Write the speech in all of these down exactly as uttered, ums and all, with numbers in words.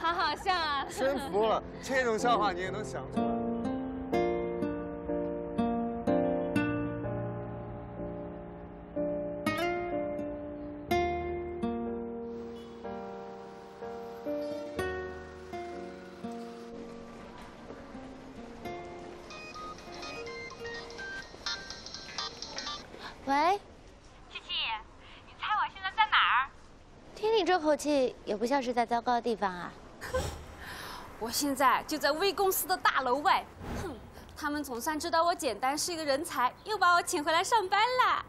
好好笑啊！真服了，这种笑话你也能想出来。 喂，志气，你猜我现在在哪儿？听你这口气，也不像是在糟糕的地方啊。我现在就在微公司的大楼外。哼，他们总算知道我简单是一个人才，又把我请回来上班啦。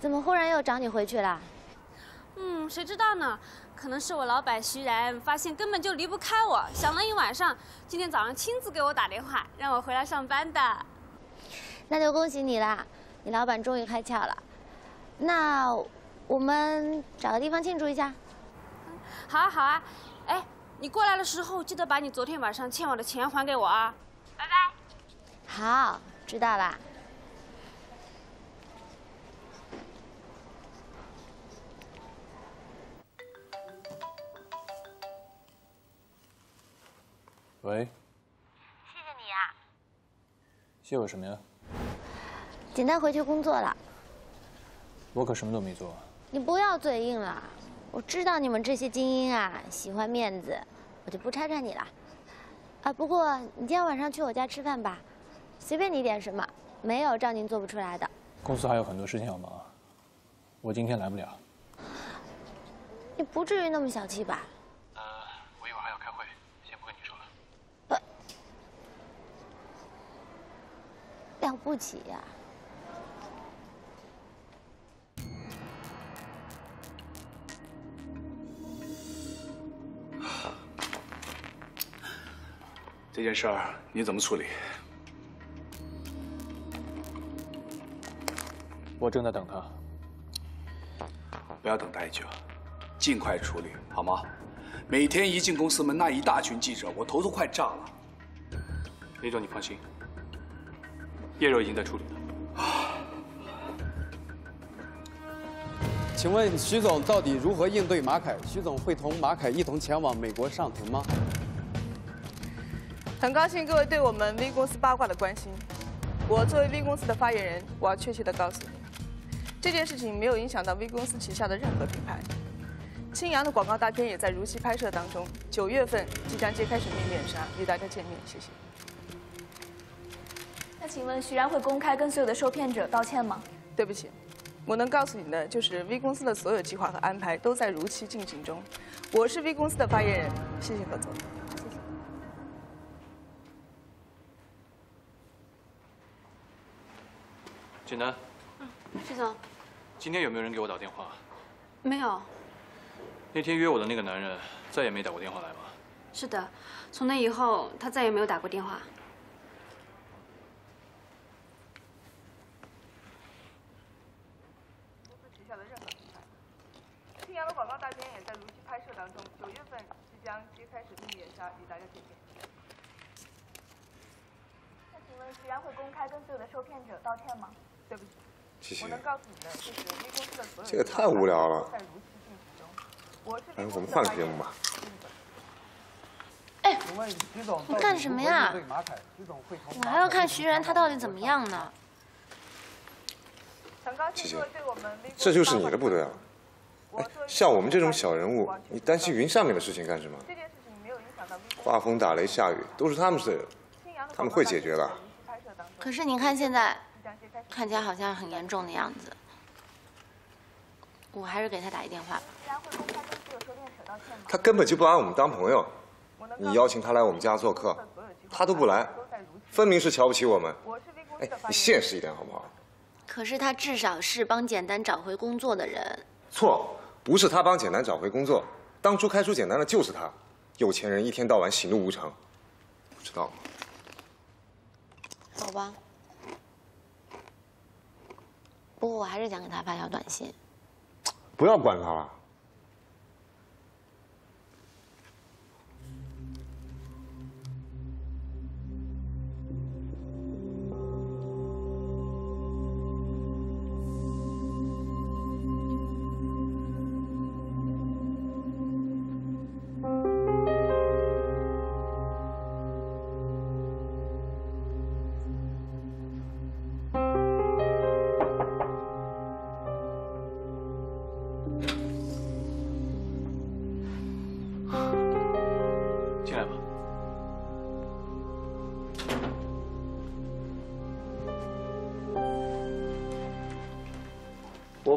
怎么忽然又找你回去了？嗯，谁知道呢？可能是我老板徐然发现根本就离不开我，想了一晚上，今天早上亲自给我打电话，让我回来上班的。那就恭喜你啦！ 你老板终于开窍了，那我们找个地方庆祝一下。好啊，好啊，哎，你过来的时候记得把你昨天晚上欠我的钱还给我啊。拜拜。好，知道啦。喂。谢谢你啊。谢我什么呀？ 简单回去工作了，我可什么都没做。你不要嘴硬了，我知道你们这些精英啊喜欢面子，我就不拆穿你了。啊，不过你今天晚上去我家吃饭吧，随便你点什么，没有照您做不出来的。公司还有很多事情要忙，我今天来不了。你不至于那么小气吧？呃，我一会儿还要开会，先不跟你说了。呃，了不起呀！ 这件事儿你怎么处理？我正在等他，不要等太久，尽快处理好吗？每天一进公司门，那一大群记者，我头都快炸了。李总，你放心，叶柔已经在处理了。请问徐总到底如何应对马凯？徐总会同马凯一同前往美国上庭吗？ 很高兴各位对我们 V 公司八卦的关心。我作为 V 公司的发言人，我要确切的告诉你，这件事情没有影响到 V 公司旗下的任何品牌。青阳的广告大片也在如期拍摄当中，九月份即将揭开神秘面纱，与大家见面。谢谢。那请问徐然会公开跟所有的受骗者道歉吗？对不起，我能告诉你的就是 V 公司的所有计划和安排都在如期进行中。我是 V 公司的发言人，谢谢合作。 简单，嗯，徐总，今天有没有人给我打电话？没有。那天约我的那个男人再也没打过电话来吧？是的，从那以后他再也没有打过电话。公司旗下的任何品牌，青阳的广告大片也在如期拍摄当中，九月份即将揭开神秘面纱，与大家见面。那请问徐然会公开跟所有的受骗者道歉吗？ 对不起，谢谢。这个太无聊了。哎，我们换个节目吧。哎，你干什么呀？我还要看徐然他到底怎么样呢。谢谢。这就是你的不对啊！哎，像我们这种小人物，你担心云上面的事情干什么？刮风、打雷、下雨都是他们的事，他们会解决的。可是你看现在。 看起来好像很严重的样子，我还是给他打一电话吧。他根本就不把我们当朋友，你邀请他来我们家做客，他都不来，分明是瞧不起我们。哎，你现实一点好不好？可是他至少是帮简单找回工作的人。错，不是他帮简单找回工作，当初开除简单的就是他。有钱人一天到晚喜怒无常，不知道吗？好吧。 不过我还是想给他发条短信。不要管他了。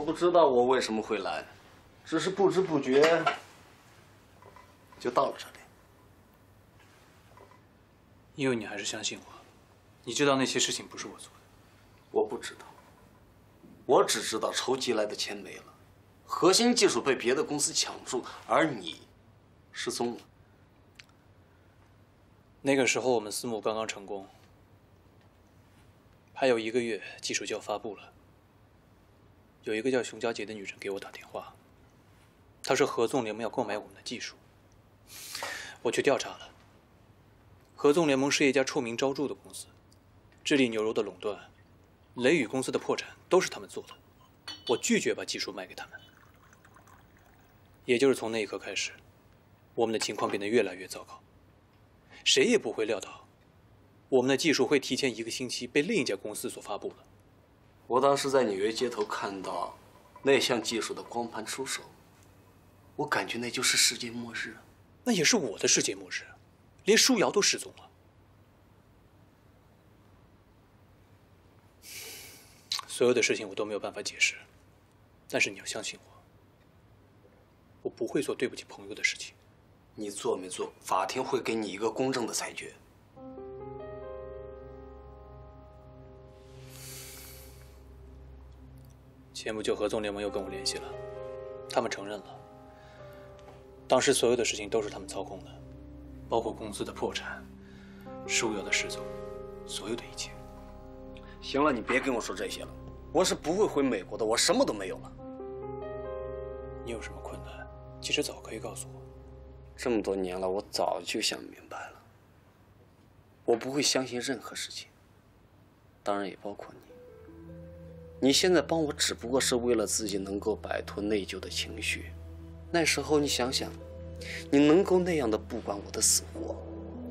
不知道我为什么会来，只是不知不觉就到了这里。因为你还是相信我，你知道那些事情不是我做的。我不知道，我只知道筹集来的钱没了，核心技术被别的公司抢注，而你失踪了。那个时候我们私募刚刚成功，还有一个月技术就要发布了。 有一个叫熊佳杰的女人给我打电话，她说合纵联盟要购买我们的技术。我去调查了，合纵联盟是一家臭名昭著的公司，智利牛肉的垄断，雷雨公司的破产都是他们做的。我拒绝把技术卖给他们。也就是从那一刻开始，我们的情况变得越来越糟糕。谁也不会料到，我们的技术会提前一个星期被另一家公司所发布了。 我当时在纽约街头看到那项技术的光盘出手，我感觉那就是世界末日。那也是我的世界末日，连舒瑶都失踪了。所有的事情我都没有办法解释，但是你要相信我，我不会做对不起朋友的事情。你做没做，法庭会给你一个公正的裁决。 前不久，合纵联盟又跟我联系了，他们承认了，当时所有的事情都是他们操控的，包括公司的破产、舒瑶的失踪，所有的一切。行了，你别跟我说这些了，我是不会回美国的，我什么都没有了。你有什么困难，其实早可以告诉我。这么多年了，我早就想明白了，我不会相信任何事情，当然也包括你。 你现在帮我，只不过是为了自己能够摆脱内疚的情绪。那时候你想想，你能够那样的不管我的死活，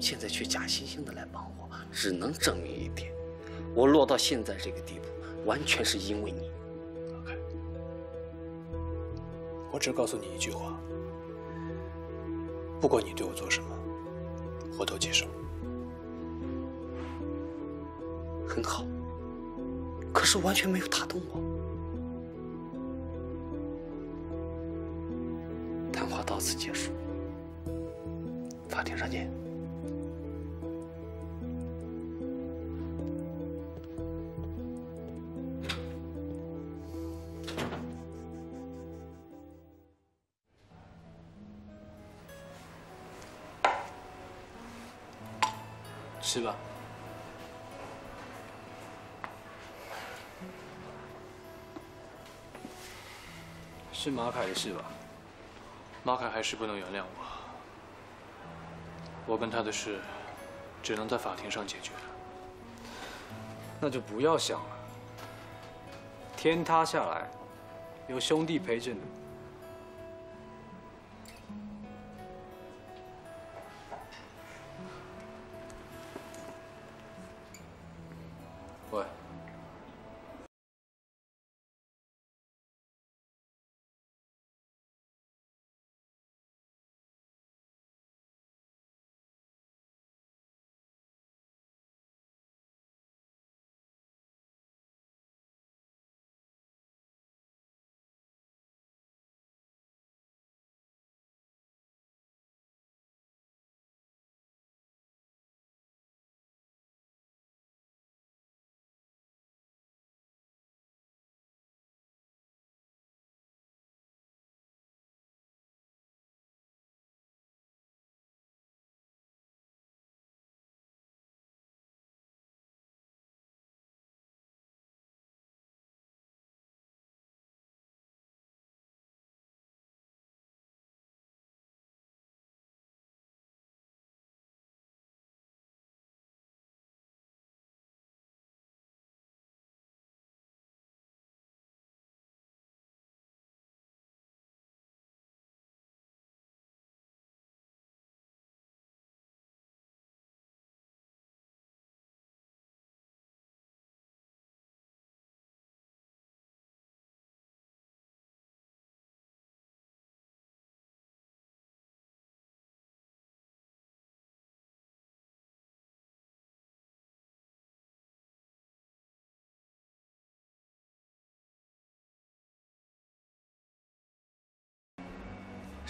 现在却假惺惺的来帮我，只能证明一点：我落到现在这个地步，完全是因为你。老凯，我只告诉你一句话：不管你对我做什么，我都接受。很好。 可是完全没有打动我。谈话到此结束。法庭上见。吃吧。 是马凯的事吧？马凯还是不能原谅我，我跟他的事只能在法庭上解决了。那就不要想了，天塌下来，有兄弟陪着你。喂。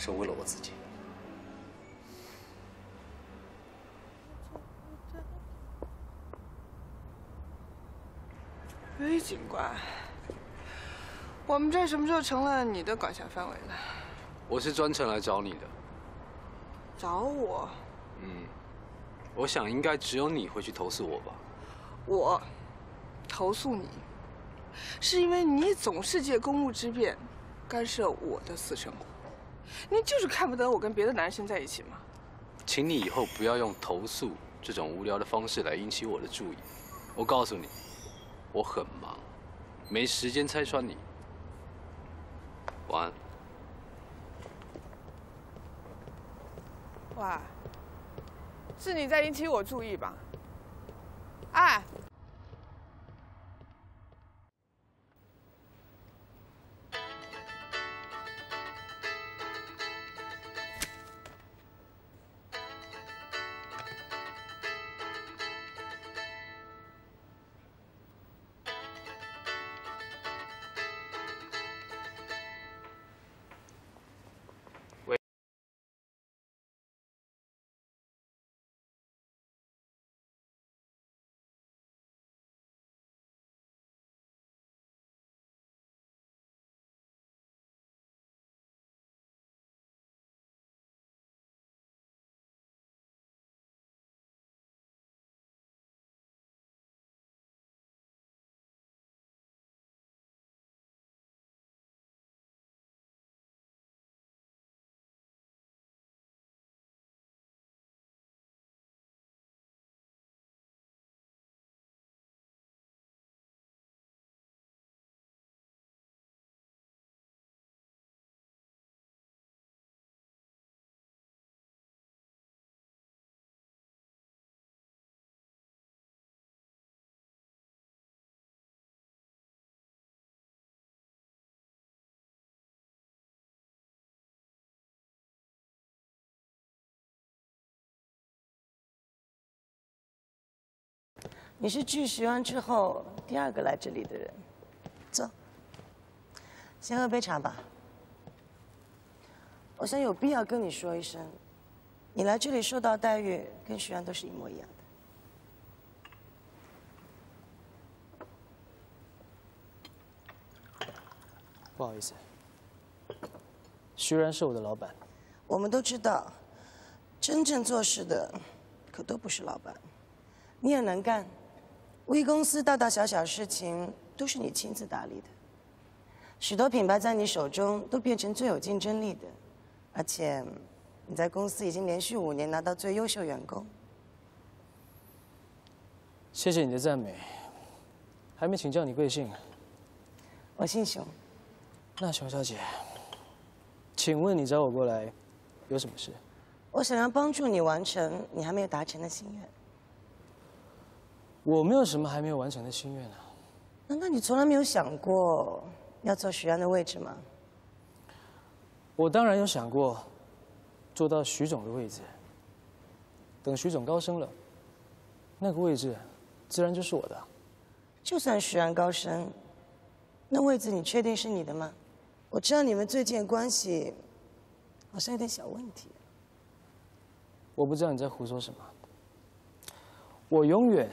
是为了我自己。魏警官，我们这什么时候成了你的管辖范围了？我是专程来找你的。找我？嗯，我想应该只有你会去投诉我吧。我投诉你，是因为你总是借公务之便干涉我的私生活。 你就是看不得我跟别的男人先在一起吗？请你以后不要用投诉这种无聊的方式来引起我的注意。我告诉你，我很忙，没时间拆穿你。晚安。哇，是你在引起我注意吧？哎。 你是去徐湾之后第二个来这里的人，走，先喝杯茶吧。我想有必要跟你说一声，你来这里受到待遇跟徐湾都是一模一样的。不好意思，徐然是我的老板。我们都知道，真正做事的可都不是老板，你也能干。 微公司大大小小事情都是你亲自打理的，许多品牌在你手中都变成最有竞争力的，而且你在公司已经连续五年拿到最优秀员工。谢谢你的赞美，还没请教你贵姓。我姓熊。那熊小姐，请问你找我过来有什么事？我想要帮助你完成你还没有达成的心愿。 我没有什么还没有完成的心愿啊！难道你从来没有想过要坐徐安的位置吗？我当然有想过，坐到徐总的位置。等徐总高升了，那个位置自然就是我的。就算徐安高升，那位置你确定是你的吗？我知道你们最近关系好像有点小问题。我不知道你在胡说什么。我永远。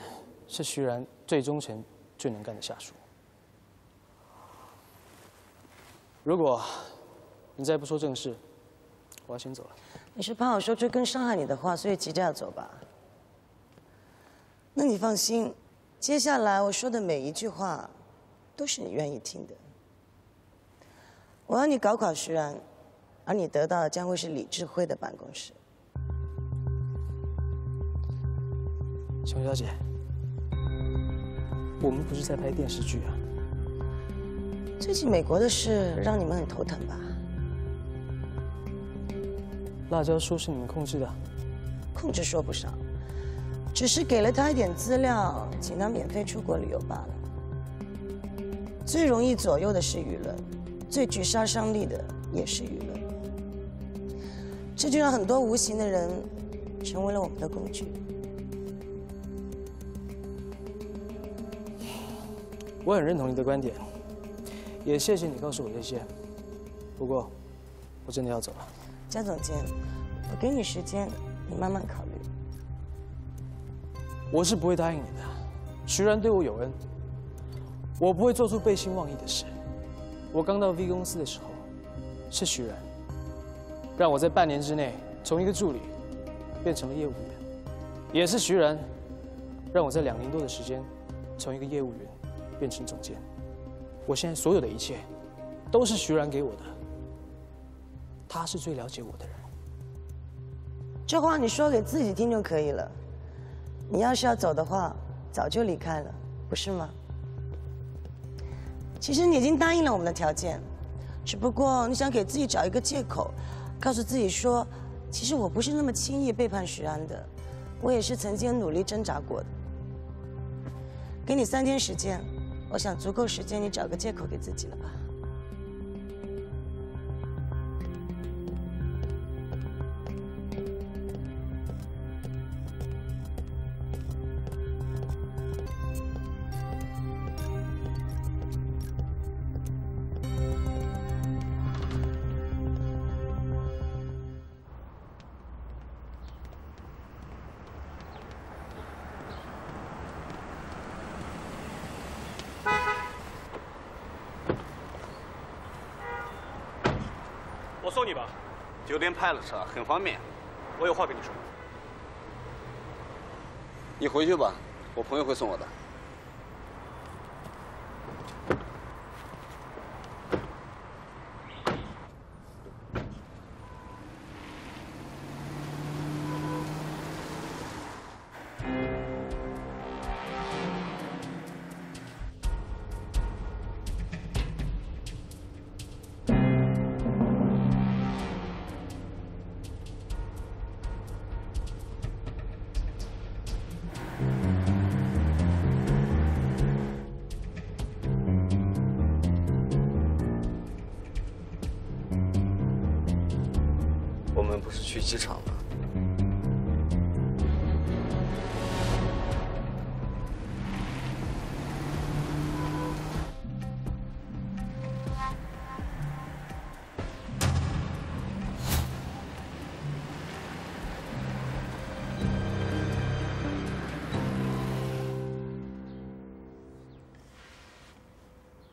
是徐然最忠诚、最能干的下属。如果你再不说正事，我要先走了。你是怕我说出更伤害你的话，所以急着要走吧？那你放心，接下来我说的每一句话，都是你愿意听的。我要你搞垮徐然，而你得到的将会是李志辉的办公室。熊小姐。 我们不是在拍电视剧啊！最近美国的事让你们很头疼吧？辣椒说是你们控制的，控制说不上，只是给了他一点资料，请他免费出国旅游罢了。最容易左右的是舆论，最具杀伤力的也是舆论，这就让很多无形的人成为了我们的工具。 我很认同你的观点，也谢谢你告诉我这些。不过，我真的要走了。江总监，我给你时间，你慢慢考虑。我是不会答应你的。徐然对我有恩，我不会做出背信忘义的事。我刚到 V 公司的时候，是徐然让我在半年之内从一个助理变成了业务员，也是徐然让我在两年多的时间从一个业务员变成总监。我现在所有的一切都是徐然给我的。 他是最了解我的人。这话你说给自己听就可以了。你要是要走的话，早就离开了，不是吗？其实你已经答应了我们的条件，只不过你想给自己找一个借口，告诉自己说，其实我不是那么轻易背叛徐安的，我也是曾经努力挣扎过的。给你三天时间，我想足够时间你找个借口给自己了吧。 我送你吧，酒店派了车，很方便。我有话跟你说。你回去吧，我朋友会送我的。去机场了。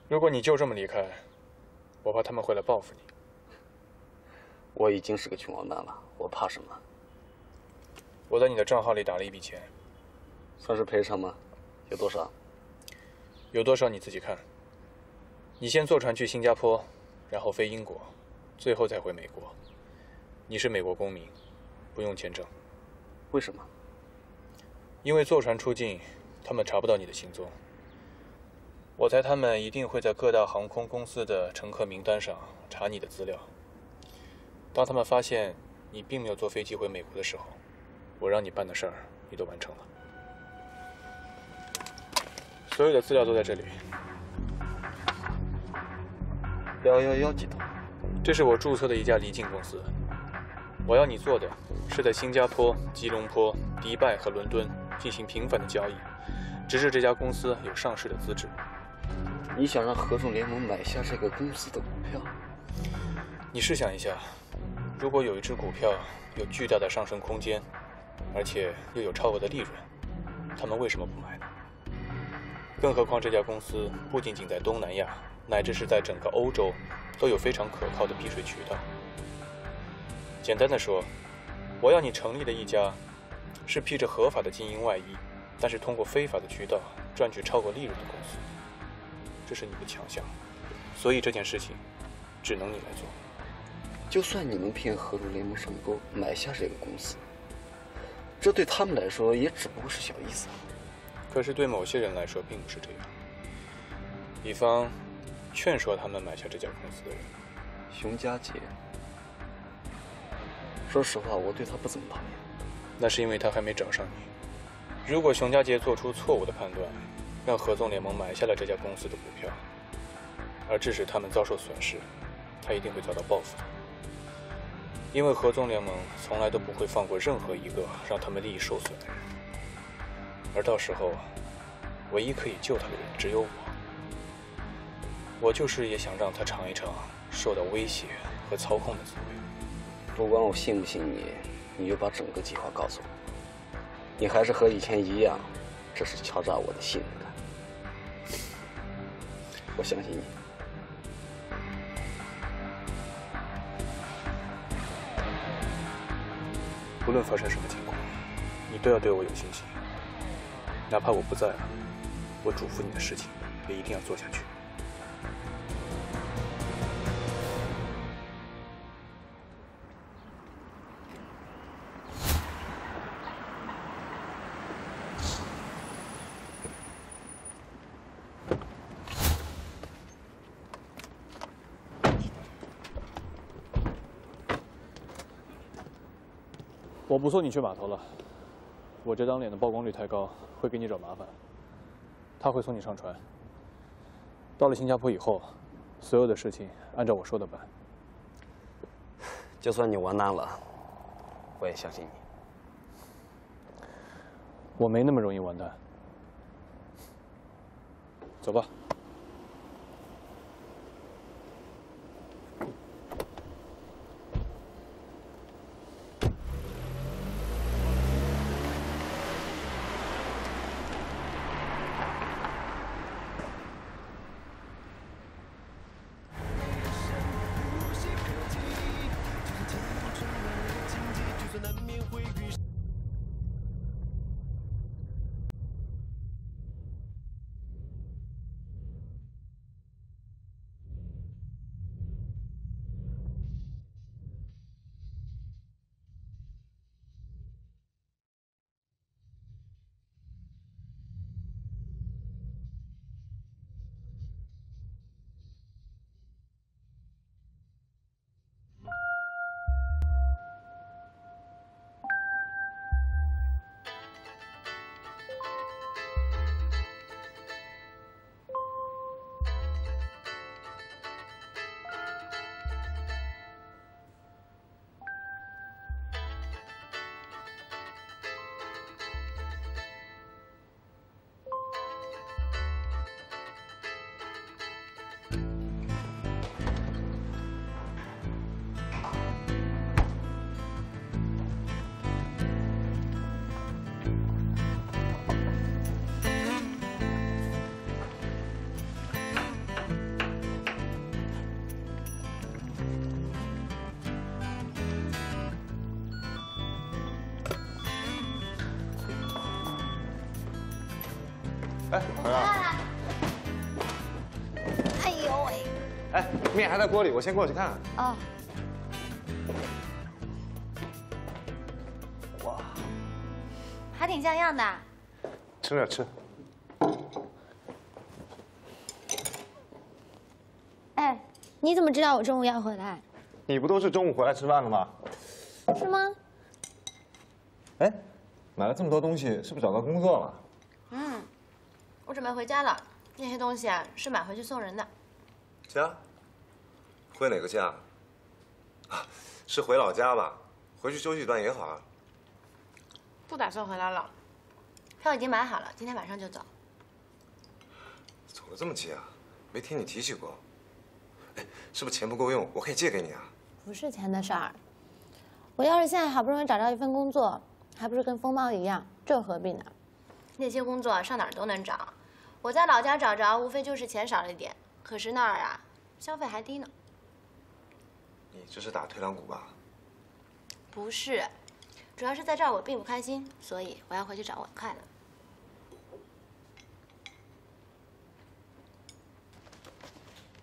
如果你就这么离开，我怕他们会来报复你。 我已经是个穷王蛋了，我怕什么？我在你的账号里打了一笔钱，算是赔偿吗？有多少？有多少你自己看。你先坐船去新加坡，然后飞英国，最后再回美国。你是美国公民，不用签证。为什么？因为坐船出境，他们查不到你的行踪。我猜他们一定会在各大航空公司的乘客名单上查你的资料。 当他们发现你并没有坐飞机回美国的时候，我让你办的事儿你都完成了，所有的资料都在这里。幺幺幺几头，这是我注册的一家离境公司。我要你做的是在新加坡、吉隆坡、迪拜和伦敦进行频繁的交易，直至这家公司有上市的资质。你想让合众联盟买下这个公司的股票？你试想一下。 如果有一只股票有巨大的上升空间，而且又有超额的利润，他们为什么不买呢？更何况这家公司不仅仅在东南亚，乃至是在整个欧洲都有非常可靠的避税渠道。简单的说，我要你成立的一家是披着合法的金银外衣，但是通过非法的渠道赚取超额利润的公司，这是你的强项，所以这件事情只能你来做。 就算你能骗合众联盟上钩买下这个公司，这对他们来说也只不过是小意思啊。可是对某些人来说并不是这样。比方，劝说他们买下这家公司的人，熊家杰。说实话，我对他不怎么讨厌。那是因为他还没找上你。如果熊家杰做出错误的判断，让合众联盟买下了这家公司的股票，而致使他们遭受损失，他一定会遭到报复的。 因为合众联盟从来都不会放过任何一个让他们利益受损的人，而到时候，唯一可以救他的人只有我。我就是也想让他尝一尝受到威胁和操控的滋味。不管我信不信你，你就把整个计划告诉我。你还是和以前一样，这是敲诈我的信任感。我相信你。 无论发生什么情况，你都要对我有信心。哪怕我不在了，我嘱咐你的事情也一定要做下去。我不送你去码头了，我这张脸的曝光率太高，会给你惹麻烦。他会送你上船。到了新加坡以后，所有的事情按照我说的办。就算你完蛋了，我也相信你。我没那么容易完蛋。走吧。 哎，回来了！哎呦喂！哎，面还在锅里，我先过去看看。哦。哇，还挺像样的。吃点吃。哎，你怎么知道我中午要回来？你不都是中午回来吃饭了吗？是吗？哎，买了这么多东西，是不是找到工作了？嗯。 我准备回家了，那些东西啊是买回去送人的。家？回哪个家？啊，是回老家吧？回去休息一段也好啊。不打算回来了，票已经买好了，今天晚上就走。走得这么急啊？没听你提起过。哎，是不是钱不够用？我可以借给你啊。不是钱的事儿，我要是现在好不容易找到一份工作，还不是跟风猫一样，这何必呢？ 那些工作上哪儿都能找，我在老家找着，无非就是钱少了一点。可是那儿啊，消费还低呢。你这是打退堂鼓吧？不是，主要是在这儿我并不开心，所以我要回去找我的快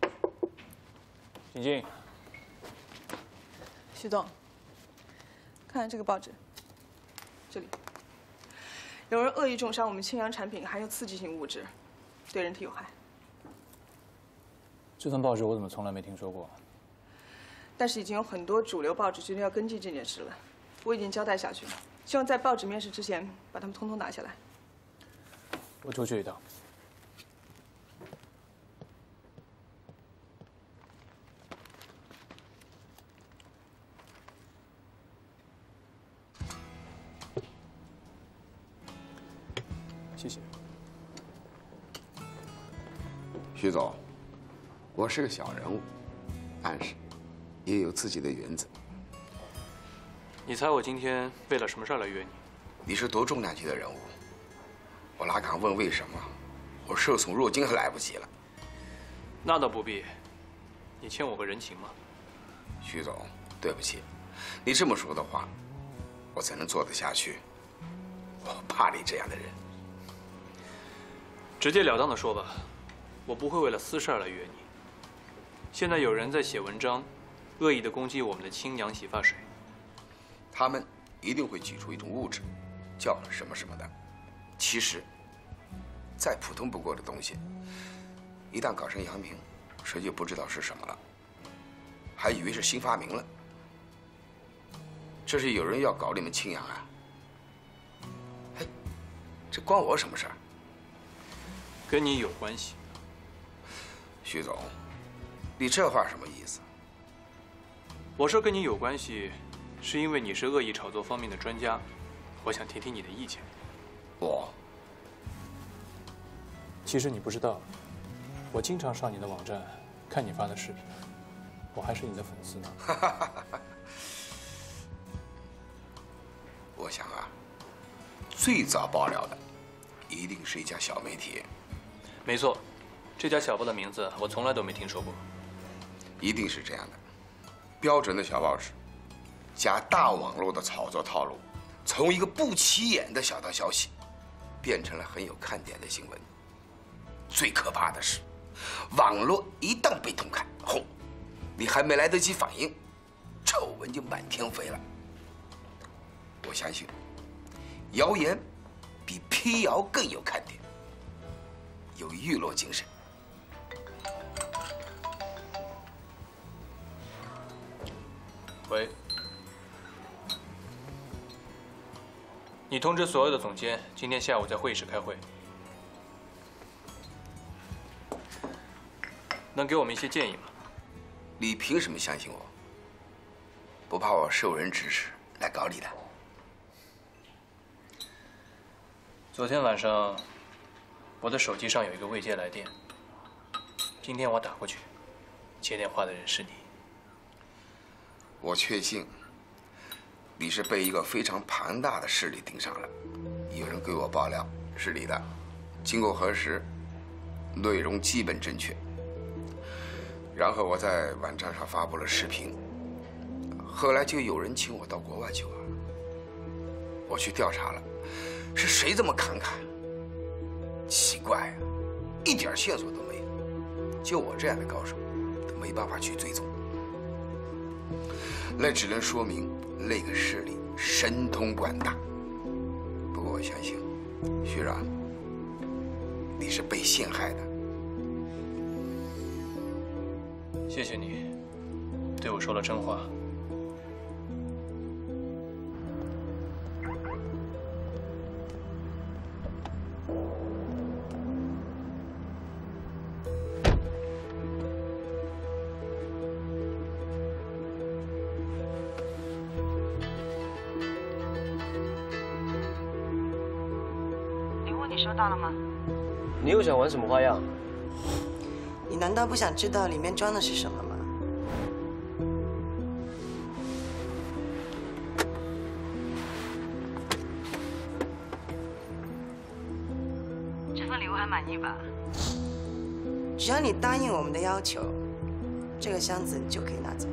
乐。请进。徐总，看看这个报纸，这里。 有人恶意中伤我们庆阳产品含有刺激性物质，对人体有害。这份报纸我怎么从来没听说过？但是已经有很多主流报纸决定要跟进这件事了，我已经交代下去了，希望在报纸面试之前把他们通通拿下来。我出去一趟。谢谢，徐总，我是个小人物，但是也有自己的原则。你猜我今天为了什么事儿来约你？你是多重量级的人物，我哪敢问为什么？我受宠若惊还来不及了。那倒不必，你欠我个人情嘛。徐总，对不起，你这么说的话，我才能做得下去。我怕你这样的人。直截了当的说吧，我不会为了私事儿来约你。现在有人在写文章，恶意的攻击我们的亲娘洗发水。 他们一定会举出一种物质，叫什么什么的。其实，再普通不过的东西，一旦搞成扬名，谁就不知道是什么了，还以为是新发明了。这是有人要搞你们亲娘啊！嘿，这关我什么事儿？跟你有关系。徐总，你这话什么意思？我说跟你有关系。 是因为你是恶意炒作方面的专家，我想听听你的意见。我，其实你不知道，我经常上你的网站看你发的视频，我还是你的粉丝呢。我想啊，最早爆料的一定是一家小媒体。没错，这家小报的名字我从来都没听说过。一定是这样的，标准的小报纸。 加大网络的炒作套路，从一个不起眼的小道消息，变成了很有看点的新闻。最可怕的是，网络一旦被通开，轰，你还没来得及反应，丑闻就满天飞了。我相信，谣言比辟谣更有看点，有娱乐精神。 喂，你通知所有的总监，今天下午在会议室开会，能给我们一些建议吗？你凭什么相信我？不怕我受人指使来搞你的？昨天晚上，我的手机上有一个未接来电，今天我打过去，接电话的人是你。 我确信，你是被一个非常庞大的势力盯上了。有人给我爆料是你的，经过核实，内容基本正确。然后我在网站上发布了视频，后来就有人请我到国外去玩。我去调查了，是谁这么侃侃？奇怪啊，一点线索都没有，就我这样的高手，都没办法去追踪。 那只能说明那个势力神通广大。不过我相信，徐然，你是被陷害的。谢谢你，对我说了真话。又想玩什么花样？你难道不想知道里面装的是什么吗？这份礼物还满意吧？只要你答应我们的要求，这个箱子你就可以拿走。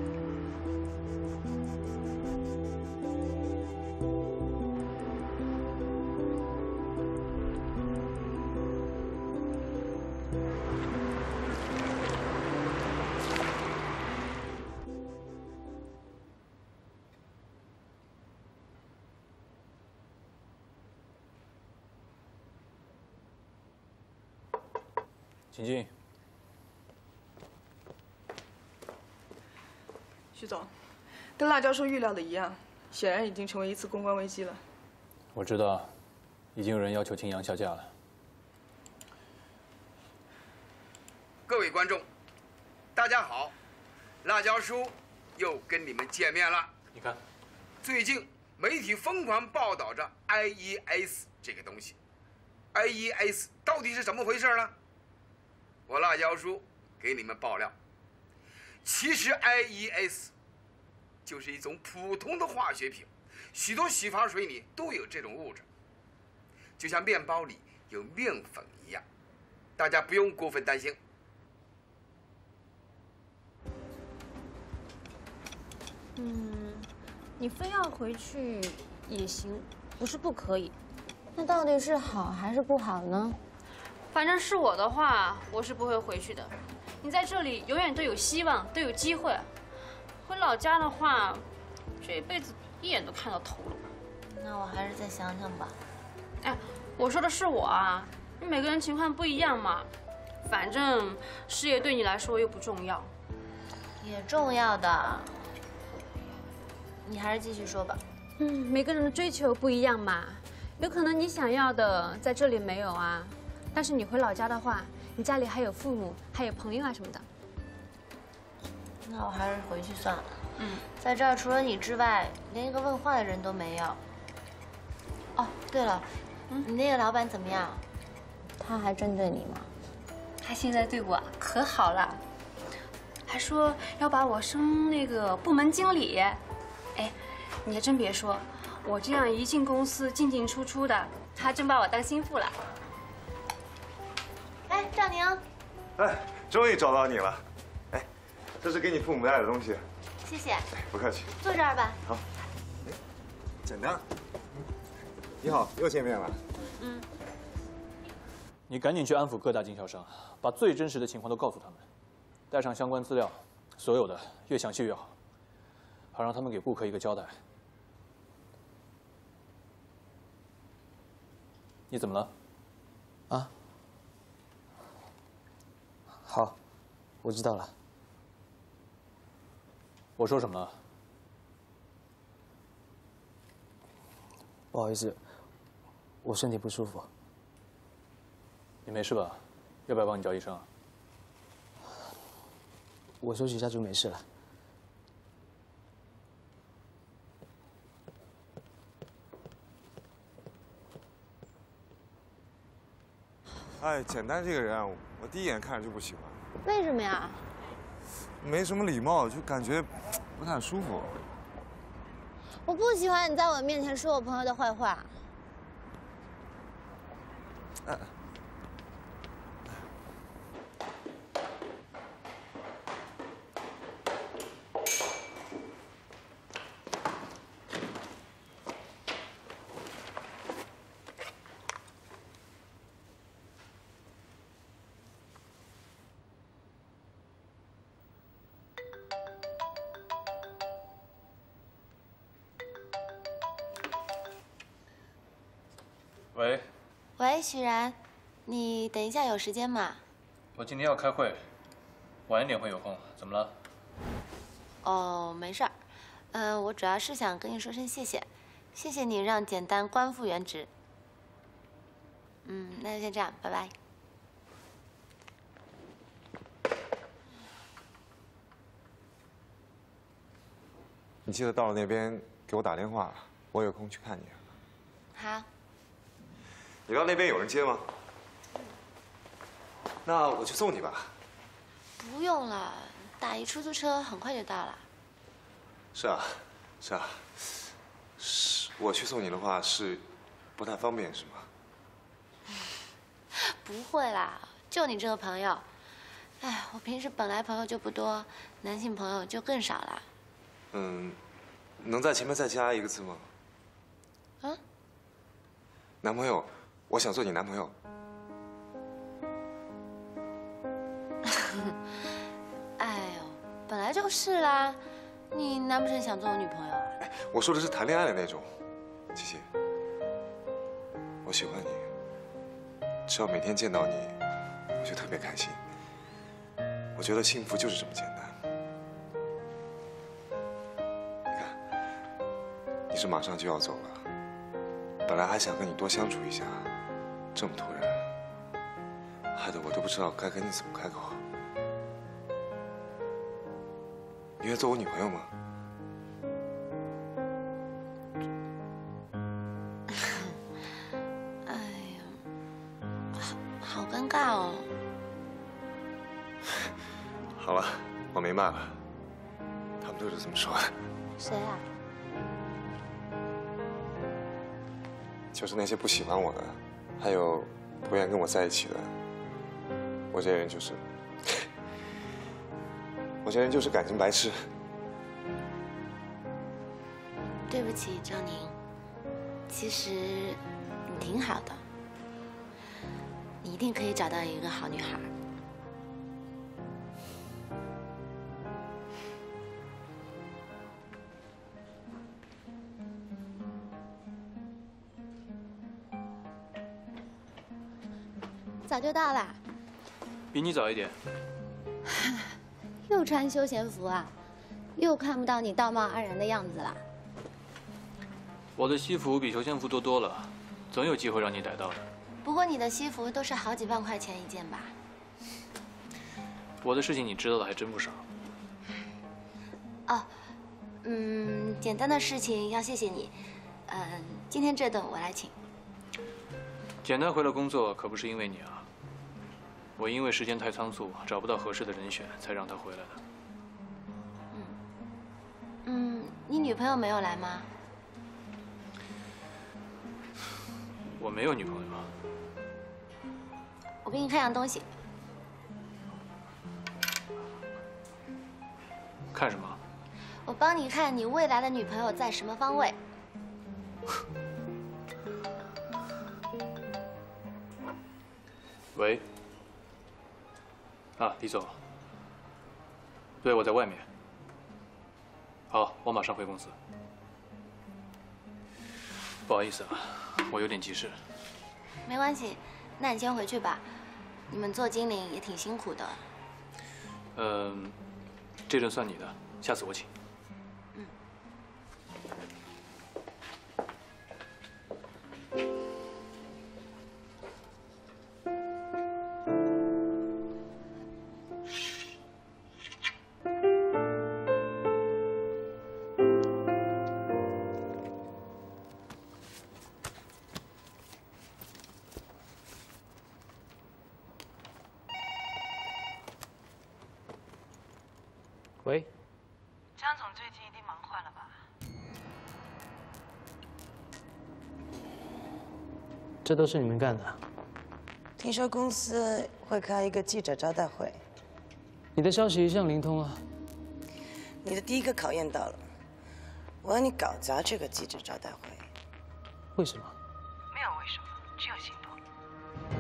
请进，徐总，跟辣椒说预料的一样，显然已经成为一次公关危机了。我知道，已经有人要求青阳下架了。各位观众，大家好，辣椒叔又跟你们见面了。你看，最近媒体疯狂报道着 I E S 这个东西 ，I E S 到底是怎么回事呢？ 我辣椒叔给你们爆料，其实 I E S 就是一种普通的化学品，许多洗发水里都有这种物质，就像面包里有面粉一样，大家不用过分担心。嗯，你非要回去也行，不是不可以。那到底是好还是不好呢？反正是我的话，我是不会回去的。你在这里永远都有希望，都有机会。回老家的话，这辈子。 一眼都看到头了，那我还是再想想吧。哎，我说的是我啊，每个人情况不一样嘛。反正事业对你来说又不重要，也重要的。你还是继续说吧。嗯，每个人的追求不一样嘛，有可能你想要的在这里没有啊，但是你回老家的话，你家里还有父母，还有朋友啊什么的。那我还是回去算了。 嗯，在这儿除了你之外，连一个问话的人都没有。哦，对了，嗯，你那个老板怎么样？他还针对你吗？他现在对我可好了，还说要把我升那个部门经理。哎，你还真别说，我这样一进公司进进出出的，他真把我当心腹了。哎，赵宁，哎，终于找到你了。哎，这是给你父母带的东西。 谢谢，不客气。坐这儿吧。好。哎，简单。你好，又见面了。嗯。你赶紧去安抚各大经销商，把最真实的情况都告诉他们，带上相关资料，所有的越详细越好，好让他们给顾客一个交代。你怎么了？啊？好，我知道了。 我说什么了？不好意思，我身体不舒服。你没事吧？要不要帮你叫医生啊？我休息一下就没事了。哎，简单这个人，我第一眼看着就不喜欢。为什么呀？ 没什么礼貌，就感觉不太舒服。我不喜欢你在我面前说我朋友的坏话。哎，喂，喂，许然，你等一下有时间吗？我今天要开会，晚一点会有空。怎么了？哦，没事儿，嗯、呃，我主要是想跟你说声谢谢，谢谢你让简单官复原职。嗯，那就先这样，拜拜。你记得到了那边给我打电话，我有空去看你。好。 你到那边有人接吗？那我去送你吧。不用了，打一出租车很快就到了。是啊，是啊，是我去送你的话是不太方便是吗？不会啦，就你这个朋友。哎，我平时本来朋友就不多，男性朋友就更少了。嗯，能在前面再加一个字吗？啊？男朋友。 我想做你男朋友。哎呦，本来就是啦，你难不成想做我女朋友啊？哎，我说的是谈恋爱的那种，琪琪，我喜欢你，只要每天见到你，我就特别开心。我觉得幸福就是这么简单。你看，你是马上就要走了，本来还想跟你多相处一下。 这么突然，害得我都不知道该跟你怎么开口。你愿意做我女朋友吗？哎呀，好，好尴尬哦。好了，我明白了，他们都是这么说的。谁啊？就是那些不喜欢我的，还有不愿跟我在一起的。我这人就是，我这人就是感情白痴。对不起，张宁，其实你挺好的，你一定可以找到一个好女孩。 早就到啦，比你早一点。又穿休闲服啊，又看不到你道貌岸然的样子了。我的西服比休闲服多多了，总有机会让你逮到的。不过你的西服都是好几万块钱一件吧？我的事情你知道的还真不少。哦，嗯，简单的事情要谢谢你。嗯、呃，今天这顿我来请。 简单回了工作，可不是因为你啊！我因为时间太仓促，找不到合适的人选，才让他回来的。嗯，嗯，你女朋友没有来吗？我没有女朋友啊。我给你看样东西。看什么？我帮你看你未来的女朋友在什么方位。 喂，啊，李总，对，我在外面。好，我马上回公司。不好意思啊，我有点急事。没关系，那你先回去吧。你们做经理也挺辛苦的。嗯，这顿算你的，下次我请。 喂，张总最近一定忙坏了吧？这都是你们干的。听说公司会开一个记者招待会。你的消息一向灵通啊。你的第一个考验到了，我要你搞砸这个记者招待会。为什么？没有为什么，只有行动。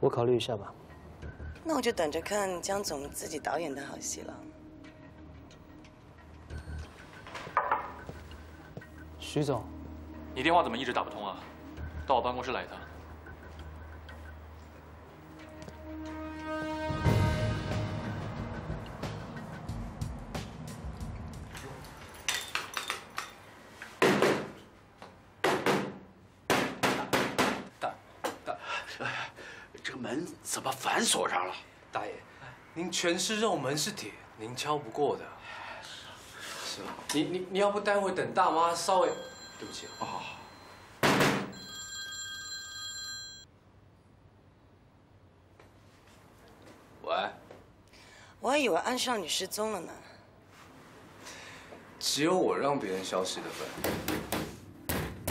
我考虑一下吧。 那我就等着看江总自己导演的好戏了。徐总，你电话怎么一直打不通啊？到我办公室来一趟。大大，这个门怎么反锁上了？ 大爷，您全是肉，门是铁，您敲不过的。是吧？你你你要不待会等大妈稍微……对不起啊。哦。喂。我还以为安少女失踪了呢。只有我让别人消失的份。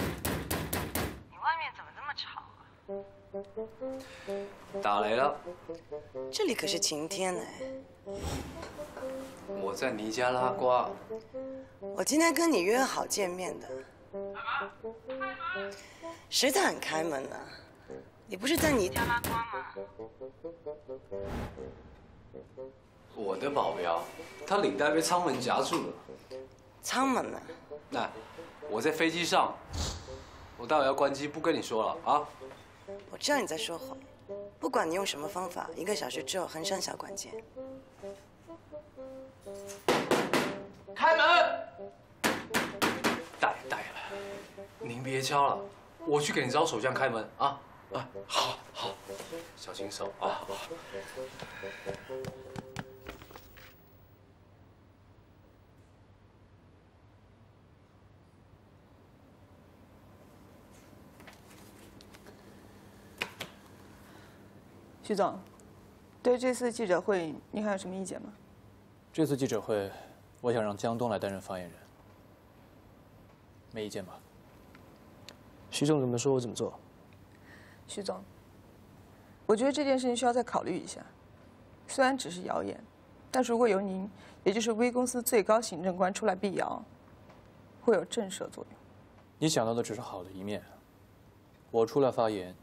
你外面怎么这么吵啊？ 打雷了，这里可是晴天呢。我在尼加拉瓜。我今天跟你约好见面的。干嘛？开门？谁在喊开门呢？你不是在尼加拉瓜吗？我的保镖，他领带被舱门夹住了。舱门呢？那我在飞机上，我待会要关机，不跟你说了啊。 我知道你在说谎，不管你用什么方法，一个小时之后横山小馆见。开门！大爷，大爷，您别敲了，我去给你招手下开门啊！啊，好，好，小心手啊！好。徐总，对这次记者会你还有什么意见吗？这次记者会，我想让江东来担任发言人。没意见吧？徐总怎么说我怎么做。徐总，我觉得这件事情需要再考虑一下。虽然只是谣言，但如果由您，也就是微公司最高行政官出来辟谣，会有震慑作用。你想到的只是好的一面，我出来发言，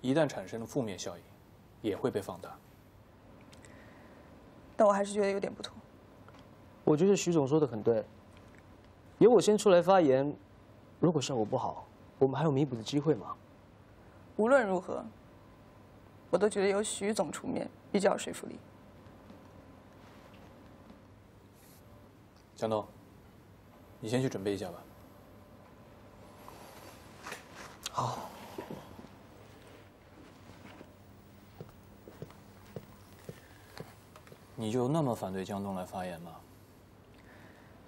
一旦产生了负面效应，也会被放大。但我还是觉得有点不妥。我觉得徐总说的很对。 由我先出来发言，如果效果不好，我们还有弥补的机会吗？无论如何，我都觉得由徐总出面比较有说服力。江东，你先去准备一下吧。好。 你就那么反对江东来发言吗？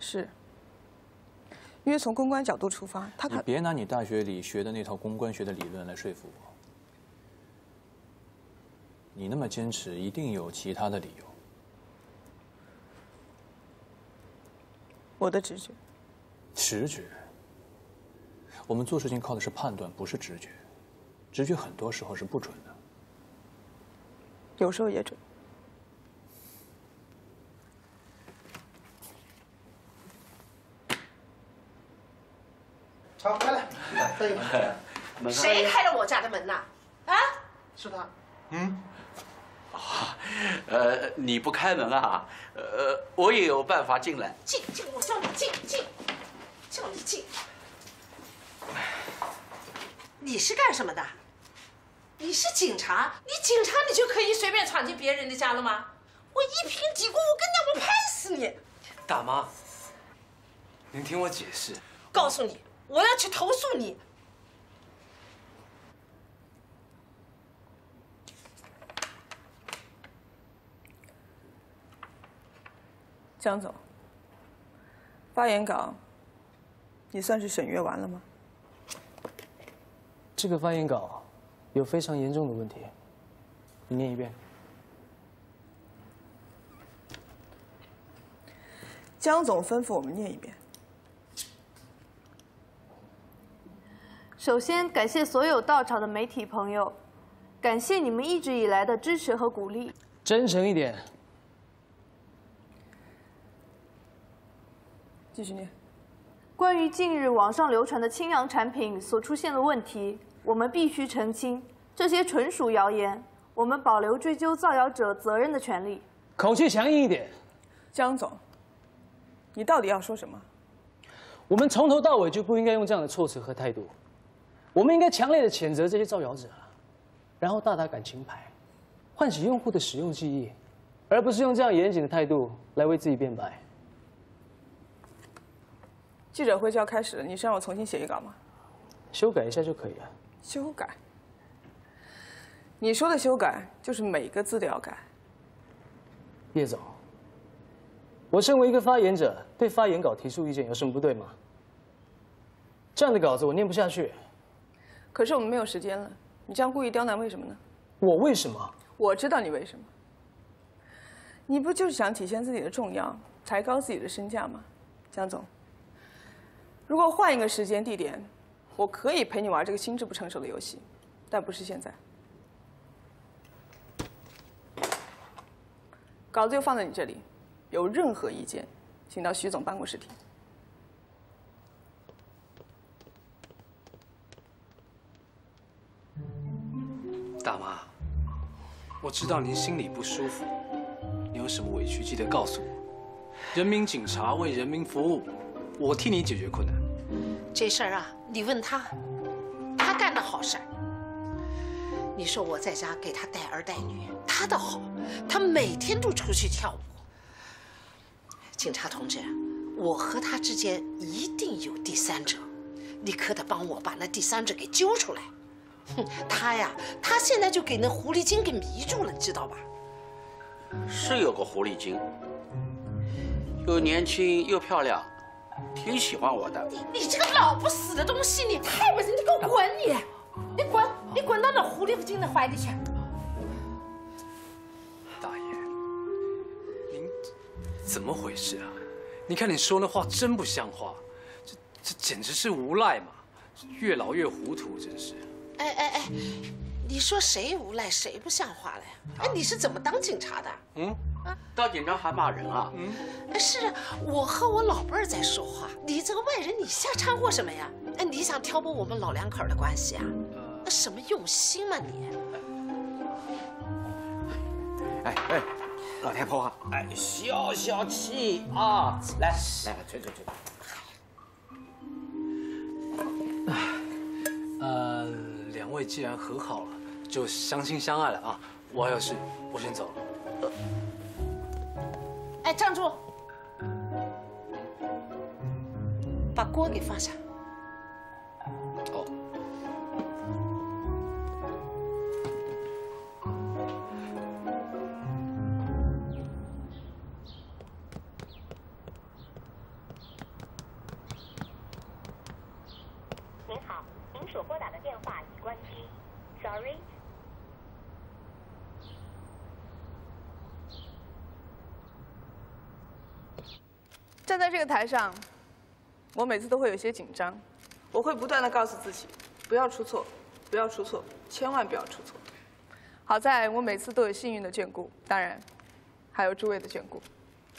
是。 因为从公关角度出发，他你别拿你大学里学的那套公关学的理论来说服我。你那么坚持，一定有其他的理由。我的直觉。直觉。我们做事情靠的是判断，不是直觉。直觉很多时候是不准的。有时候也准。 好，开了，开一个。谁开了我家的门呐？啊？是他。嗯。啊，呃，你不开门啊？呃，我也有办法进来。进进，我叫你进进，叫你进。你是干什么的？你是警察？你警察你就可以随便闯进别人的家了吗？我一瓶几过，我跟你讲，我拍死你！大妈，您听我解释。告诉你。 我要去投诉你！江总，发言稿，你算是审阅完了吗？这个发言稿有非常严重的问题，你念一遍。江总吩咐我们念一遍。 首先，感谢所有到场的媒体朋友，感谢你们一直以来的支持和鼓励。真诚一点，继续念。关于近日网上流传的清阳产品所出现的问题，我们必须澄清，这些纯属谣言，我们保留追究造谣者责任的权利。口气强硬一点，江总，你到底要说什么？我们从头到尾就不应该用这样的措辞和态度。 我们应该强烈的谴责这些造谣者，然后大打感情牌，唤起用户的使用记忆，而不是用这样严谨的态度来为自己辩白。记者会就要开始了，你是让我重新写一稿吗？修改一下就可以了。修改？你说的修改就是每个字都要改。叶总，我身为一个发言者，对发言稿提出意见有什么不对吗？这样的稿子我念不下去。 可是我们没有时间了，你这样故意刁难，为什么呢？我为什么？我知道你为什么。你不就是想体现自己的重要，抬高自己的身价吗？江总，如果换一个时间地点，我可以陪你玩这个心智不成熟的游戏，但不是现在。稿子就放在你这里，有任何意见，请到徐总办公室提。 大妈，我知道您心里不舒服，你有什么委屈记得告诉我。人民警察为人民服务，我替你解决困难。这事儿啊，你问他，他干的好事儿。你说我在家给他带儿带女，他倒好，他每天都出去跳舞。警察同志，我和他之间一定有第三者，你可得帮我把那第三者给揪出来。 哼，他呀，他现在就给那狐狸精给迷住了，你知道吧？是有个狐狸精，又年轻又漂亮，挺喜欢我的。你你这个老不死的东西，你太恶心！你给我滚你！你滚！你滚到那狐狸精的怀里去！大爷，您怎么回事啊？你看你说那话真不像话，这这简直是无赖嘛！越老越糊涂，真是。哎哎哎，你说谁无赖，谁不像话了呀？哎，你是怎么当警察的？嗯。 当警察还骂人啊？嗯，是啊，我和我老伴儿在说话。你这个外人，你瞎掺和什么呀？哎，你想挑拨我们老两口的关系啊？呃，什么用心嘛你？哎哎，老太婆啊，哎，消消气啊！来来，吹吹吹。呃，两位既然和好了，就相亲相爱了啊！我还有事，我先走了。 哎，站住！把锅给放下。哦。您好，您所拨打的电话已关机。Sorry。 站在这个台上，我每次都会有些紧张，我会不断的告诉自己，不要出错，不要出错，千万不要出错。好在我每次都有幸运的眷顾，当然，还有诸位的眷顾。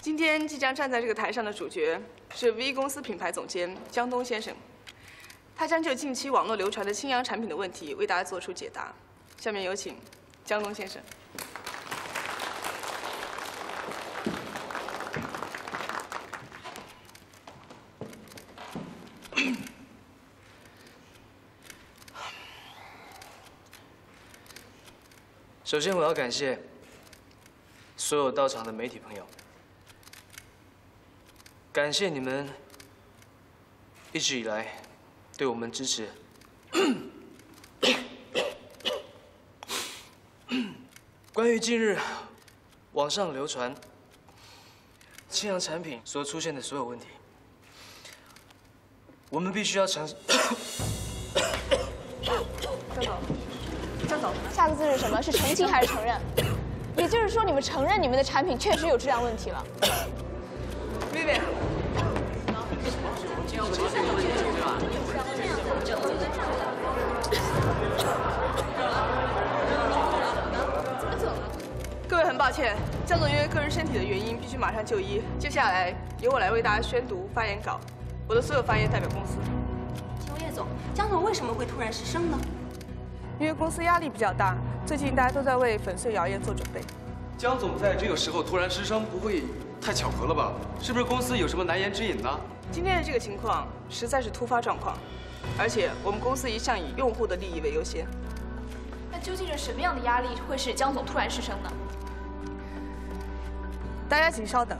今天即将站在这个台上的主角是 V 公司品牌总监江东先生，他将就近期网络流传的清扬产品的问题为大家做出解答。下面有请江东先生。 首先，我要感谢所有到场的媒体朋友，感谢你们一直以来对我们支持。关于近日网上流传清扬产品所出现的所有问题，我们必须要尝试。江总。 下个字是什么？是澄清还是承认？也就是说，你们承认你们的产品确实有质量问题了。薇薇，各位很抱歉，江总因为个人身体的原因必须马上就医。接下来由我来为大家宣读发言稿，我的所有发言代表公司。请问叶总，江总为什么会突然失声呢？ 因为公司压力比较大，最近大家都在为粉碎谣言做准备。江总在这个时候突然失声，不会太巧合了吧？是不是公司有什么难言之隐呢？今天的这个情况实在是突发状况，而且我们公司一向以用户的利益为优先。那究竟是什么样的压力会使江总突然失声呢？大家请稍等，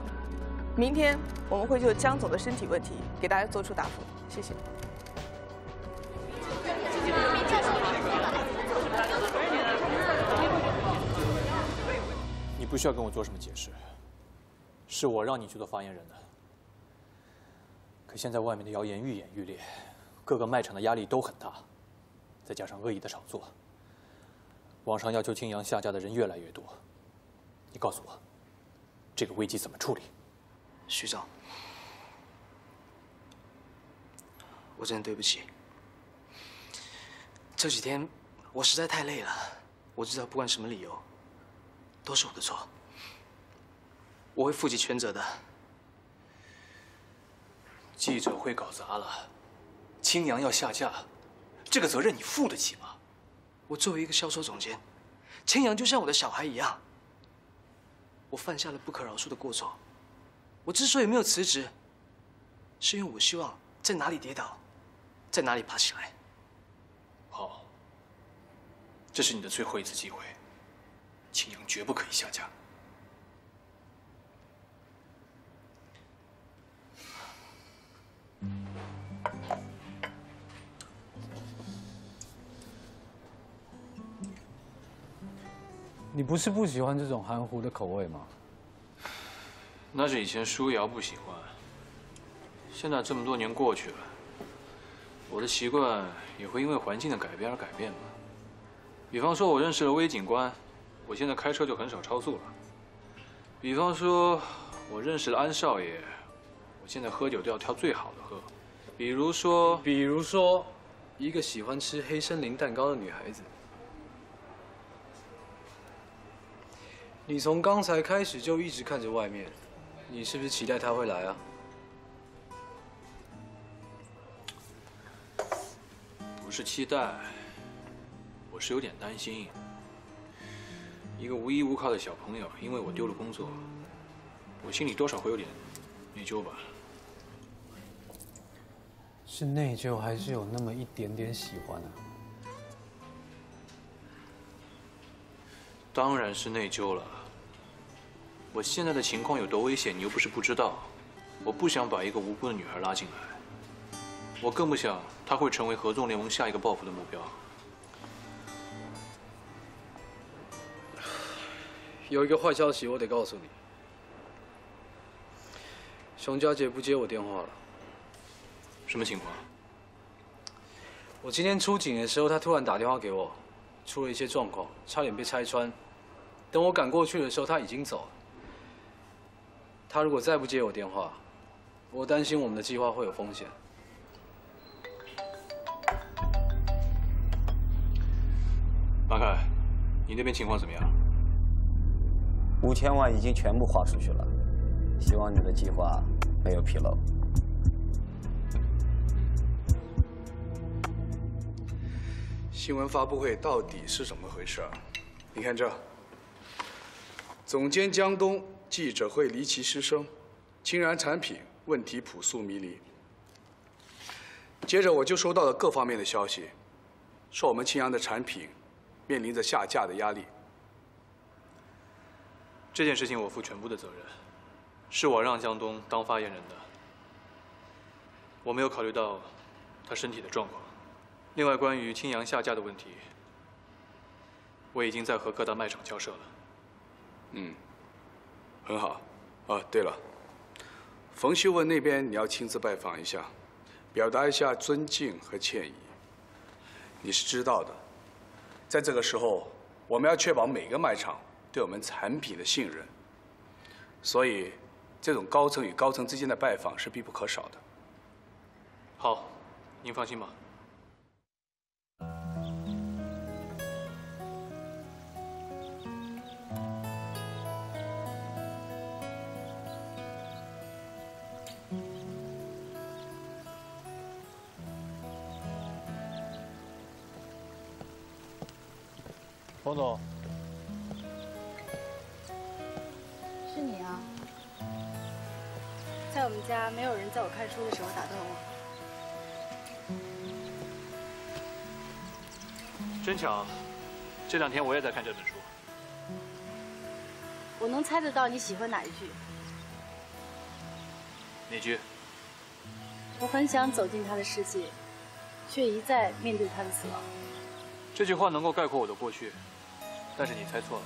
明天我们会就江总的身体问题给大家做出答复。谢谢。 你不需要跟我做什么解释，是我让你去做发言人的。可现在外面的谣言愈演愈烈，各个卖场的压力都很大，再加上恶意的炒作，网上要求清扬下架的人越来越多。你告诉我，这个危机怎么处理？徐总，我真的对不起。这几天我实在太累了，我知道不管什么理由。 都是我的错，我会负起全责的。记者会搞砸了，清扬要下架，这个责任你负得起吗？我作为一个销售总监，清扬就像我的小孩一样，我犯下了不可饶恕的过错。我之所以没有辞职，是因为我希望在哪里跌倒，在哪里爬起来。好，这是你的最后一次机会。 清扬绝不可以下架。你不是不喜欢这种含糊的口味吗？那是以前舒瑶不喜欢，现在这么多年过去了，我的习惯也会因为环境的改变而改变吧。比方说，我认识了魏警官。 我现在开车就很少超速了。比方说，我认识了安少爷，我现在喝酒都要挑最好的喝。比如说，比如说，一个喜欢吃黑森林蛋糕的女孩子。你从刚才开始就一直看着外面，你是不是期待她会来啊？不是期待，我是有点担心。一个无依无靠的小朋友，因为我丢了工作，我心里多少会有点内疚吧。 是内疚，还是有那么一点点喜欢啊？当然是内疚了。我现在的情况有多危险，你又不是不知道。我不想把一个无辜的女孩拉进来，我更不想她会成为合纵联盟下一个报复的目标。有一个坏消息，我得告诉你，熊小姐不接我电话了。 什么情况？我今天出警的时候，他突然打电话给我，出了一些状况，差点被拆穿。等我赶过去的时候，他已经走了。他如果再不接我电话，我担心我们的计划会有风险。马凯，你那边情况怎么样？五千万已经全部花出去了，希望你的计划没有纰漏。 新闻发布会到底是怎么回事啊？你看这，总监江东记者会离奇失声，清然产品问题扑朔迷离。接着我就收到了各方面的消息，说我们清然的产品面临着下架的压力。这件事情我负全部的责任，是我让江东当发言人的，我没有考虑到他身体的状况。 另外，关于清扬下架的问题，我已经在和各大卖场交涉了。嗯，很好。啊，对了，冯秀文那边你要亲自拜访一下，表达一下尊敬和歉意。你是知道的，在这个时候，我们要确保每个卖场对我们产品的信任，所以这种高层与高层之间的拜访是必不可少的。好，您放心吧。 冯总，是你啊！在我们家没有人在我看书的时候打断我。真巧，这两天我也在看这本书。我能猜得到你喜欢哪一句？哪句？我很想走进他的世界，却一再面对他的死亡。这句话能够概括我的过去。 但是你猜错了，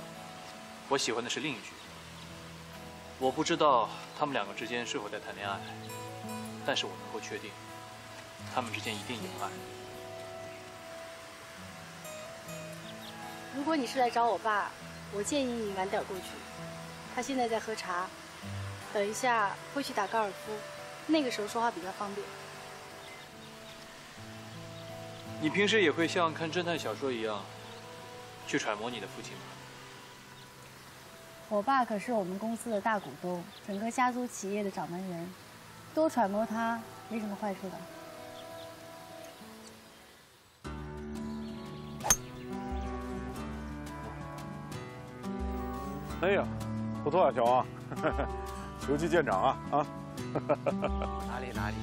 我喜欢的是另一句。我不知道他们两个之间是否在谈恋爱，但是我能够确定，他们之间一定有爱。如果你是来找我爸，我建议你晚点过去。他现在在喝茶，等一下会去打高尔夫，那个时候说话比较方便。你平时也会像看侦探小说一样？ 去揣摩你的父亲吗？我爸可是我们公司的大股东，整个家族企业的掌门人，多揣摩他没什么坏处的。 哎呀，不错啊，小王，球技见长啊啊！哪里哪里。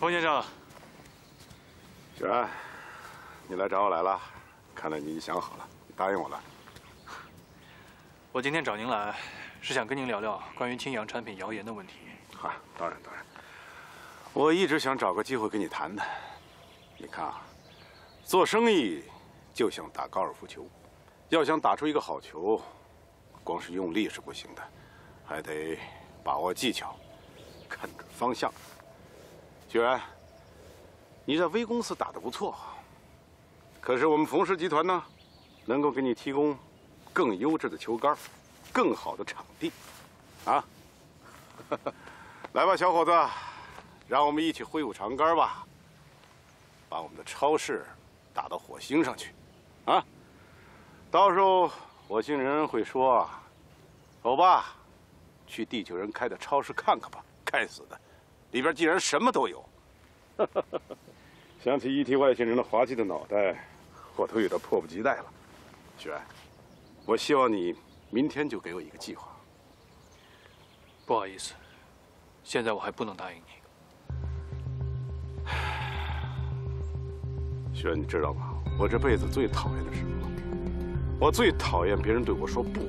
冯先生，雪安，你来找我来了，看来你已想好了，你答应我了。我今天找您来，是想跟您聊聊关于清扬产品谣言的问题。啊，当然当然，我一直想找个机会跟你谈谈。你看啊，做生意就像打高尔夫球，要想打出一个好球，光是用力是不行的，还得把握技巧。方向。雪然，你在微公司打得不错，可是我们冯氏集团呢，能够给你提供更优质的球杆、更好的场地，啊！来吧，小伙子，让我们一起挥舞长杆吧，把我们的超市打到火星上去，啊！到时候火星人会说：“走吧，去地球人开的超市看看吧，该死的，里边竟然什么都有。”想起 E T 外星人的滑稽的脑袋，我都有点迫不及待了。雪然，我希望你明天就给我一个计划。不好意思，现在我还不能答应你。雪然，你知道吗？我这辈子最讨厌的是什么？我最讨厌别人对我说不。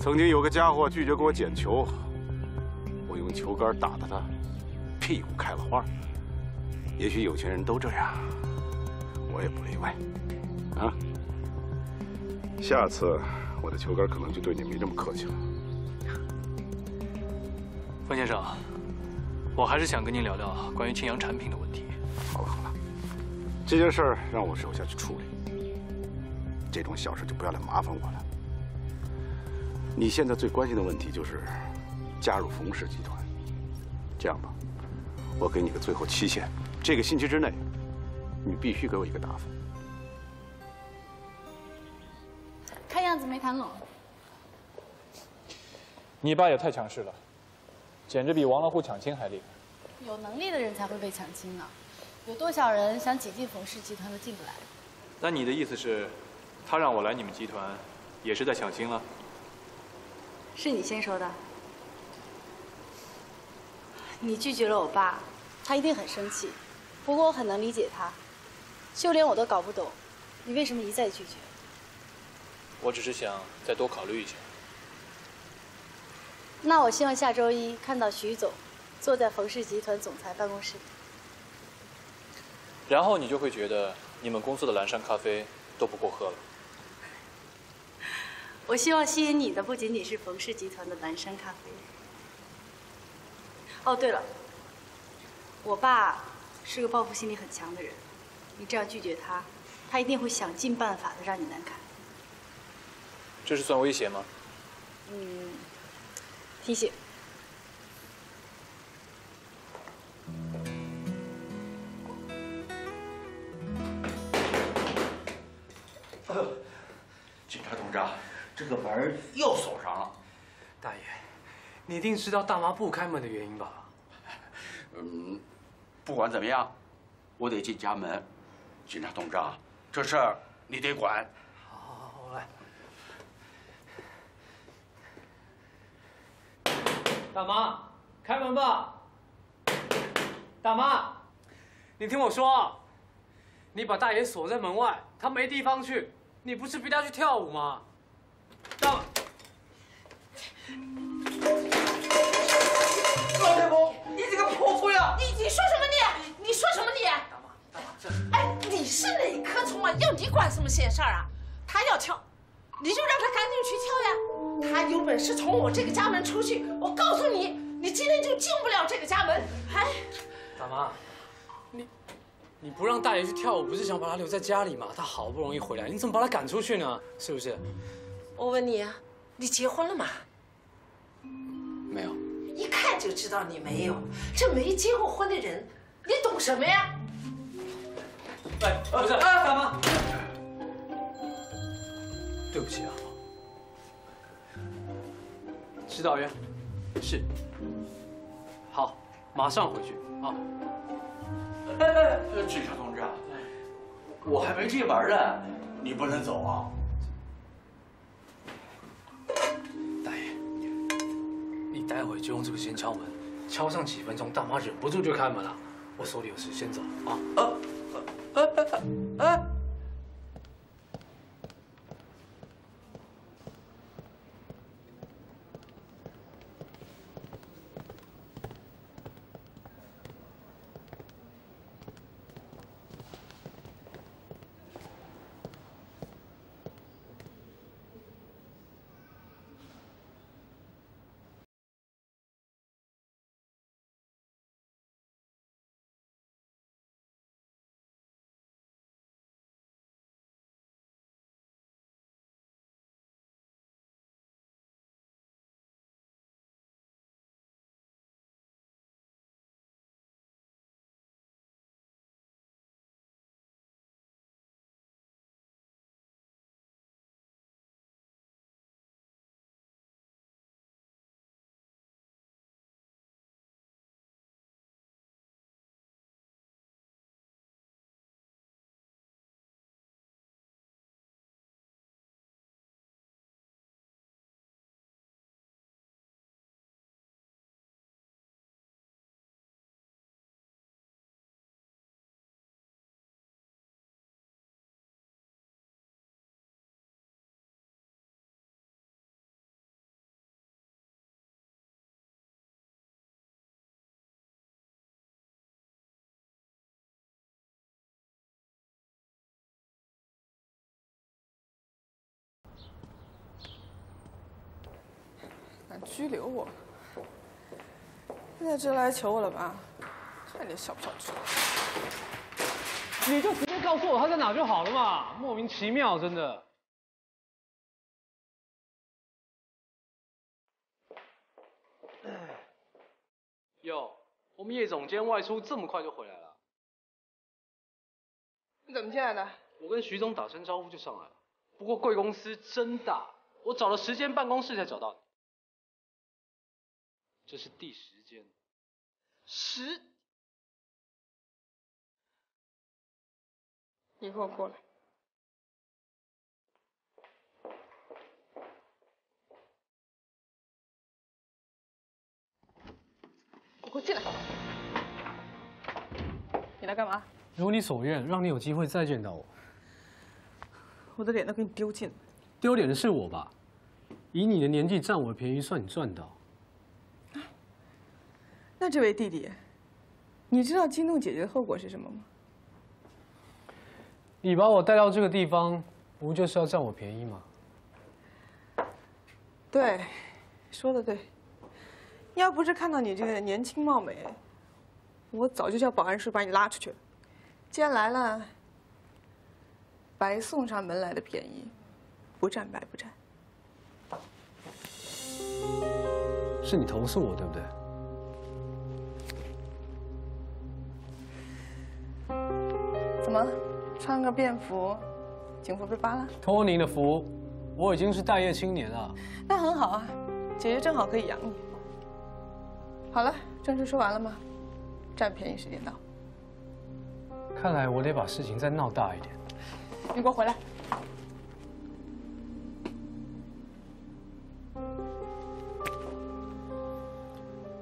曾经有个家伙拒绝给我捡球，我用球杆打得他屁股开了花。也许有钱人都这样，我也不例外。啊，下次我的球杆可能就对你没这么客气了。冯先生，我还是想跟您聊聊关于庆阳产品的问题。好了好了，这件事儿让我手下去处理。 这种小事就不要来麻烦我了。你现在最关心的问题就是加入冯氏集团。这样吧，我给你个最后期限，这个星期之内，你必须给我一个答复。看样子没谈拢。你爸也太强势了，简直比王老虎抢亲还厉害。有能力的人才会被抢亲呢，有多少人想挤进冯氏集团都进不来？那你的意思是？ 他让我来你们集团，也是在抢亲了。是你先说的，你拒绝了我爸，他一定很生气。不过我很能理解他，就连我都搞不懂，你为什么一再拒绝？我只是想再多考虑一下。那我希望下周一看到徐总坐在冯氏集团总裁办公室里。然后你就会觉得你们公司的蓝山咖啡都不够喝了。 我希望吸引你的不仅仅是冯氏集团的蓝山咖啡。哦，对了，我爸是个报复心理很强的人，你这样拒绝他，他一定会想尽办法的让你难堪。这是算威胁吗？嗯，提醒。警察同志啊！ 这个门又锁上了，大爷，你一定知道大妈不开门的原因吧？嗯，不管怎么样，我得进家门。警察同志啊，这事儿你得管。好，好，好，我来。大妈，开门吧。大妈，你听我说，你把大爷锁在门外，他没地方去，你不是逼他去跳舞吗？ 到，老太婆，你这个泼妇呀！你你说什么你？你说什么你？大妈，大妈，这……哎，你是哪棵葱啊？要你管什么闲事儿啊？他要跳，你就让他赶紧去跳呀！他有本事从我这个家门出去，我告诉你，你今天就进不了这个家门！哎，大妈，你你不让大爷去跳舞，不是想把他留在家里吗？他好不容易回来，你怎么把他赶出去呢？是不是？ 我问你，你结婚了吗？没有。一看就知道你没有。这没结过婚的人，你懂什么呀？哎，不是，哎，大妈，对不起啊。指导员，是。好，马上回去啊。哎哎哎，警察同志啊，我还没进门呢，你不能走啊。 待会就用这个时间敲门，敲上几分钟，大妈忍不住就开门了。我手里有事，先走啊！啊啊啊啊！拘留我。现在真来求我了吧？看你小不小气！你就直接告诉我他在哪就好了嘛，莫名其妙，真的。 哟，我们叶总监外出这么快就回来了，你怎么进来的？我跟徐总打声招呼就上来了。不过贵公司真大，我找了十间办公室才找到你。这是第十间。十？你给我过来。给我进来！你来干嘛？如你所愿，让你有机会再见到我。我的脸都给你丢尽了。丢脸的是我吧？以你的年纪占我的便宜，算你赚到。啊、那这位弟弟，你知道激怒姐姐的后果是什么吗？你把我带到这个地方，不就是要占我便宜吗？对，说的对。 要不是看到你这个年轻貌美，我早就叫保安叔把你拉出去了。既然来了，白送上门来的便宜，不占白不占。是你投诉我对不对？怎么，穿个便服，警服被扒了？托您的福，我已经是待业青年了。那很好啊，姐姐正好可以养你。 好了，正事说完了吗？占便宜时间到。看来我得把事情再闹大一点。你给我回来！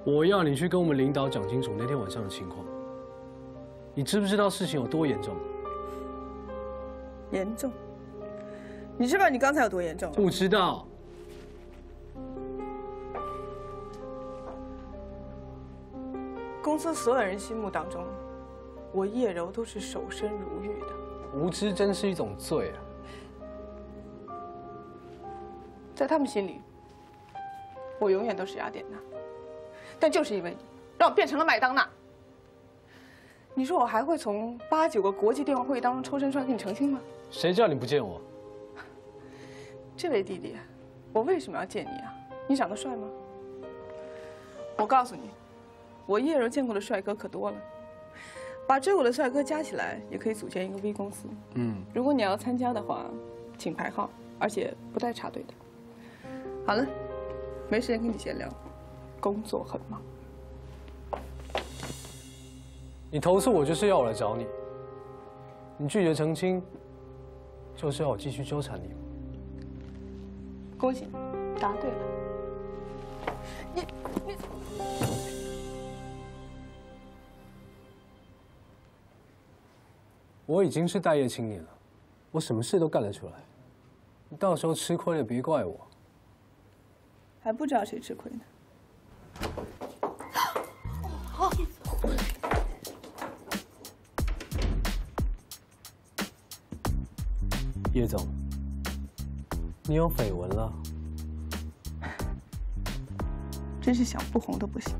我要你去跟我们领导讲清楚那天晚上的情况。你知不知道事情有多严重？严重？你知道你刚才有多严重？不知道。 公司所有人心目当中，我叶柔都是守身如玉的。无知真是一种罪啊！在他们心里，我永远都是雅典娜，但就是因为你，让我变成了麦当娜。你说我还会从八九个国际电话会议当中抽身出来跟你澄清吗？谁叫你不见我？这位弟弟，我为什么要见你啊？你长得帅吗？我告诉你。 我叶柔见过的帅哥可多了，把追我的帅哥加起来，也可以组建一个 V 公司。嗯，如果你要参加的话，请排号，而且不带插队的。好了，没时间跟你闲聊，工作很忙。你投诉我就是要我来找你，你拒绝澄清，就是要我继续纠缠你。恭喜，答对了。你你。 我已经是待业青年了，我什么事都干得出来。你到时候吃亏了别怪我。还不知道谁吃亏呢。好，叶总，你有绯闻了？真是想不红都不行。